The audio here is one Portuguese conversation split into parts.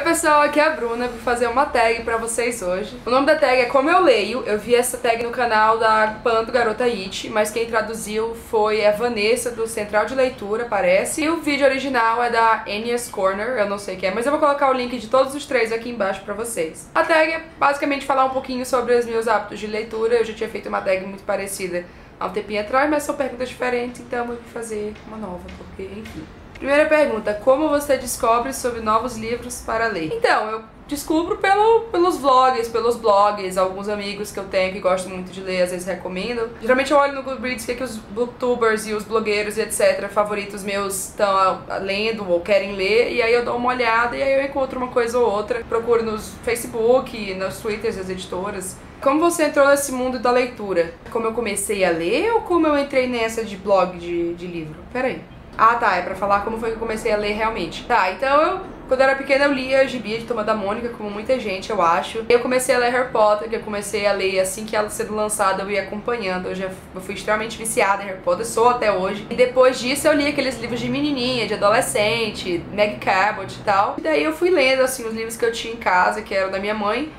Oi pessoal, aqui é a Bruna, vou fazer uma tag pra vocês hoje. O nome da tag é Como Eu Leio. Eu vi essa tag no canal da Pan do Garota It, mas quem traduziu foi a Vanessa do Central de Leitura, parece. E o vídeo original é da Enias Corner, eu não sei quem é, mas eu vou colocar o link de todos os três aqui embaixo pra vocês. A tag é basicamente falar um pouquinho sobre os meus hábitos de leitura. Eu já tinha feito uma tag muito parecida há um tempinho atrás, mas são perguntas diferentes, então eu vou fazer uma nova, porque enfim. Primeira pergunta, como você descobre sobre novos livros para ler? Então, eu descubro pelos blogs, alguns amigos que eu tenho que gostam muito de ler, às vezes recomendam. Geralmente eu olho no Goodreads o que os booktubers e os blogueiros e etc favoritos meus estão lendo ou querem ler, e aí eu dou uma olhada e aí eu encontro uma coisa ou outra. Procuro nos Facebook, nos Twitters das editoras. Como você entrou nesse mundo da leitura? Como eu comecei a ler ou como eu entrei nessa de blog de livro? Peraí. Ah tá, é pra falar como foi que eu comecei a ler realmente. Tá, então quando eu era pequena eu lia gibi de Turma da Mônica, como muita gente, eu acho. Eu comecei a ler Harry Potter, que eu comecei a ler assim que ela sendo lançada, eu ia acompanhando. Eu fui extremamente viciada em Harry Potter, sou até hoje. E depois disso eu li aqueles livros de menininha, de adolescente, Meg Cabot e tal. E daí eu fui lendo assim os livros que eu tinha em casa, que eram da minha mãe.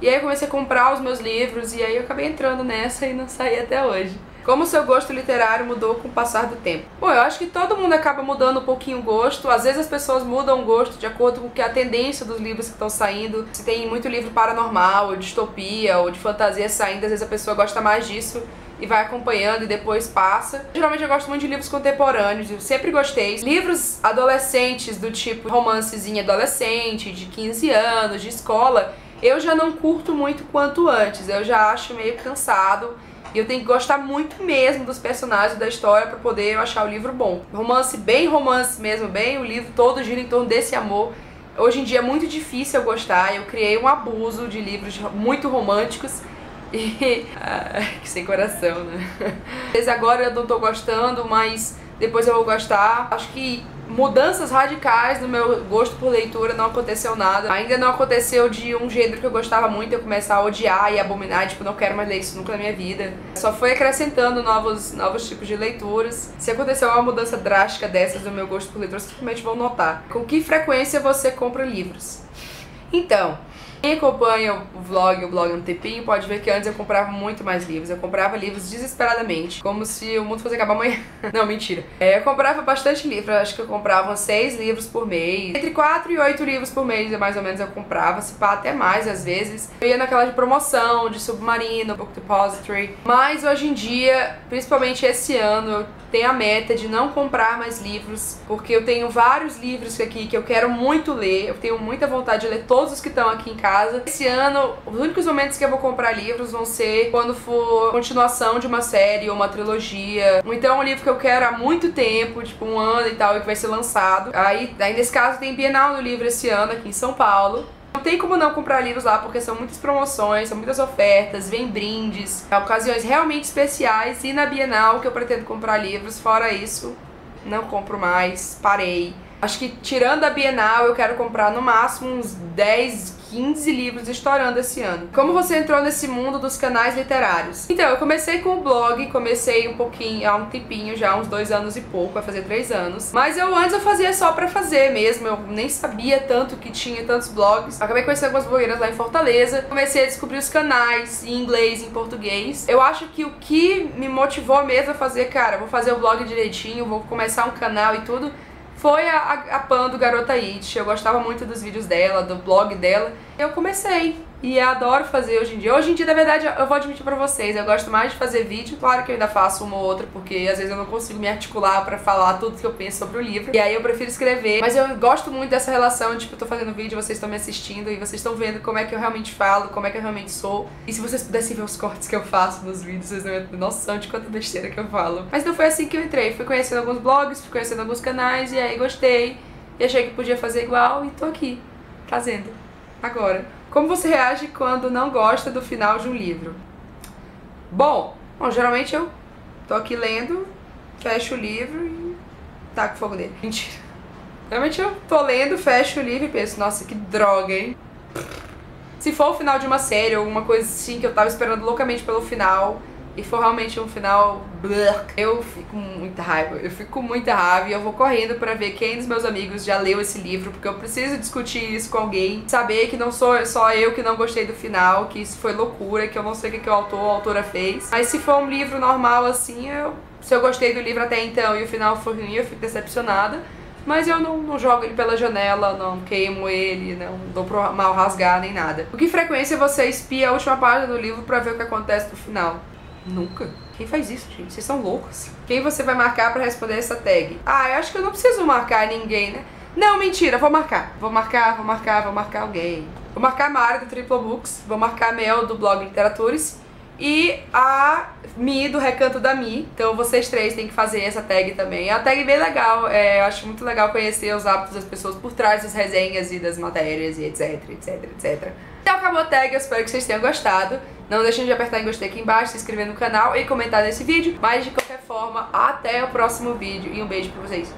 E aí eu comecei a comprar os meus livros e aí eu acabei entrando nessa e não saí até hoje. Como o seu gosto literário mudou com o passar do tempo? Bom, eu acho que todo mundo acaba mudando um pouquinho o gosto. Às vezes as pessoas mudam o gosto de acordo com que a tendência dos livros que estão saindo. Se tem muito livro paranormal, ou distopia, ou de fantasia saindo, às vezes a pessoa gosta mais disso e vai acompanhando e depois passa. Geralmente eu gosto muito de livros contemporâneos, eu sempre gostei. Livros adolescentes, do tipo romancezinho adolescente, de 15 anos, de escola, eu já não curto muito quanto antes. Eu já acho meio cansado. E eu tenho que gostar muito mesmo dos personagens e da história pra poder eu achar o livro bom. Romance mesmo, bem, o livro todo gira em torno desse amor. Hoje em dia é muito difícil eu gostar, eu criei um abuso de livros muito românticos e... que sem coração, né? Mas agora eu não tô gostando, mas depois eu vou gostar. Acho que mudanças radicais no meu gosto por leitura não aconteceu nada. Ainda não aconteceu de um gênero que eu gostava muito eu começar a odiar e abominar, tipo, não quero mais ler isso nunca na minha vida. Só foi acrescentando novos tipos de leituras. Se acontecer uma mudança drástica dessas no meu gosto por leitura, vocês simplesmente vão notar. Com que frequência você compra livros? Então, quem acompanha o blog há um tempinho pode ver que antes eu comprava muito mais livros. Eu comprava livros desesperadamente, como se o mundo fosse acabar amanhã. Não, mentira. Eu comprava bastante livro, acho que eu comprava 6 livros por mês. Entre 4 e 8 livros por mês, mais ou menos, eu comprava, se pá, até mais às vezes. Eu ia naquela de promoção, de Submarino, Book Depository. Mas hoje em dia, principalmente esse ano, eu tenho a meta de não comprar mais livros, porque eu tenho vários livros aqui que eu quero muito ler. Eu tenho muita vontade de ler todos os que estão aqui em casa. Esse ano, os únicos momentos que eu vou comprar livros vão ser quando for continuação de uma série ou uma trilogia, ou então um livro que eu quero há muito tempo, tipo um ano e tal, e que vai ser lançado. Aí nesse caso tem Bienal do Livro esse ano aqui em São Paulo. Não tem como não comprar livros lá, porque são muitas promoções, são muitas ofertas, vem brindes, ocasiões realmente especiais, e na Bienal que eu pretendo comprar livros. Fora isso, não compro mais, parei. Acho que tirando a Bienal, eu quero comprar no máximo uns 10, 15 livros estourando esse ano. Como você entrou nesse mundo dos canais literários? Então, eu comecei com o blog, comecei um pouquinho, há um tempinho já, uns 2 anos e pouco, vai fazer 3 anos. Mas antes eu fazia só pra fazer mesmo, eu nem sabia tanto que tinha tantos blogs. Acabei conhecendo algumas blogueiras lá em Fortaleza, comecei a descobrir os canais em inglês, em português. Eu acho que o que me motivou mesmo a fazer, cara, vou fazer o blog direitinho, vou começar um canal e tudo, foi a Pan do Garota It. Eu gostava muito dos vídeos dela, do blog dela. Eu comecei e eu adoro fazer hoje em dia. Hoje em dia, na verdade, eu vou admitir pra vocês, eu gosto mais de fazer vídeo. Claro que eu ainda faço uma ou outra, porque às vezes eu não consigo me articular pra falar tudo que eu penso sobre o livro. E aí eu prefiro escrever. Mas eu gosto muito dessa relação, tipo, eu tô fazendo vídeo, vocês estão me assistindo e vocês estão vendo como é que eu realmente falo, como é que eu realmente sou. E se vocês pudessem ver os cortes que eu faço nos vídeos, vocês não têm noção de quanta besteira que eu falo. Mas não foi assim que eu entrei. Fui conhecendo alguns blogs, fui conhecendo alguns canais e aí gostei. E achei que podia fazer igual e tô aqui, fazendo. Agora... Como você reage quando não gosta do final de um livro? Bom, geralmente eu tô aqui lendo, fecho o livro e taco fogo nele. Mentira. Geralmente eu tô lendo, fecho o livro e penso, nossa, que droga, hein? Se for o final de uma série ou alguma coisa assim que eu tava esperando loucamente pelo final, e for realmente um final blurk, eu fico com muita raiva. Eu fico com muita raiva e eu vou correndo pra ver quem dos meus amigos já leu esse livro, porque eu preciso discutir isso com alguém, saber que não sou só eu que não gostei do final, que isso foi loucura, que eu não sei o que o autor ou a autora fez. Mas se for um livro normal assim, se eu gostei do livro até então e o final for ruim, eu fico decepcionada. Mas eu não jogo ele pela janela, não queimo ele, não dou pro mal rasgar nem nada. Com que frequência você espia a última página do livro pra ver o que acontece no final? Nunca. Quem faz isso, gente? Vocês são loucos. Quem você vai marcar pra responder essa tag? Ah, eu acho que eu não preciso marcar ninguém, né? Não, mentira, vou marcar. Vou marcar alguém. Vou marcar a Mari do Triplo Books, vou marcar a Mel do Blog Literaturas e a Mi do Recanto da Mi. Então vocês três têm que fazer essa tag também. É uma tag bem legal, eu acho muito legal conhecer os hábitos das pessoas por trás das resenhas e das matérias e etc. Então acabou a tag, eu espero que vocês tenham gostado. Não deixem de apertar em gostei aqui embaixo, se inscrever no canal e comentar nesse vídeo. Mas de qualquer forma, até o próximo vídeo e um beijo pra vocês.